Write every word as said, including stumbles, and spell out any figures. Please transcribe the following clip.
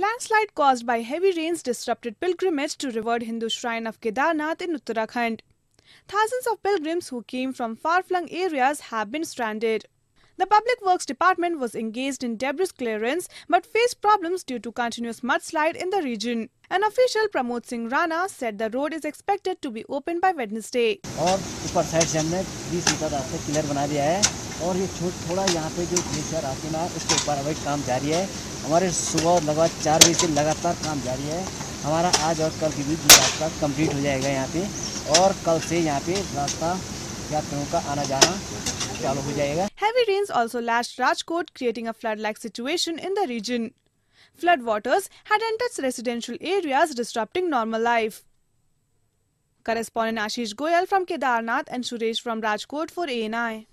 Landslide caused by heavy rains disrupted pilgrimage to revered Hindu shrine of Kedarnath in Uttarakhand. Thousands of pilgrims who came from far-flung areas have been stranded. The Public Works Department was engaged in debris clearance but faced problems due to continuous mudslide in the region. An official, Pramod Singh Rana, said the road is expected to be opened by Wednesday. और ऊपर side से हमने बीस metre रास्ते clear बना दिया है और ये थोड़ा यहाँ पे जो ग्लेशियर आती ना उसके ऊपर अभी काम जारी है। हमारे सुबह लगभग चार बजे से लगातार काम जारी है। हमारा आज और कल के बीच रास्ता कंप्लीट हो जाएगा यहाँ पे और कल से यहाँ पे रास्ता यात्रियों का आना जाना चालू हो जाएगा। Heavy rains also lashed Rajkot, creating a flood-like situation in the region. Flood waters had entered residential areas, disrupting normal life. Correspondent Ashish Goyal from Kedarnath and Sureesh from Rajkot for A N I.